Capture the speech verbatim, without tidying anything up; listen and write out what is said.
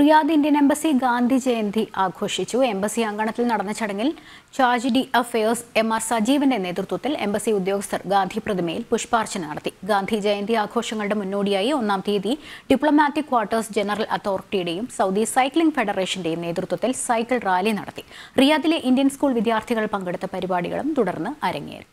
Riyadh Indian embassy Gandhi Jayanti ആഘോഷിച്ചു. Embassy അങ്കണത്തിൽ നടന്ന ചടങ്ങിൽ ചാരിറ്റി അഫയേഴ്സ് എം ആർ സജീവന്റെ നേതൃത്വത്തിൽ എംബസി ഉദ്യോഗസ്ഥർ ഗാന്ധി പ്രതിമയിൽ പുഷ്പാർച്ചന നടത്തി. ഗാന്ധി ജയന്തി ആഘോഷങ്ങളുടെ മുന്നോടിയായി ഒന്നാം തീയതി ഡിപ്ലോമാറ്റിക് ക്വാർട്ടേഴ്സ് ജനറൽ അതോറിറ്റിയുടെയും സൗദി സൈക്ലിംഗ് ഫെഡറേഷന്റെയും നേതൃത്വത്തിൽ സൈക്കിൾ റാലി നടത്തി. റിയാദിലെ ഇന്ത്യൻ സ്കൂൾ വിദ്യാർത്ഥികൾ പങ്കെടുത്ത പരിപാടികളും തുടർന്ന് അരങ്ങേറി.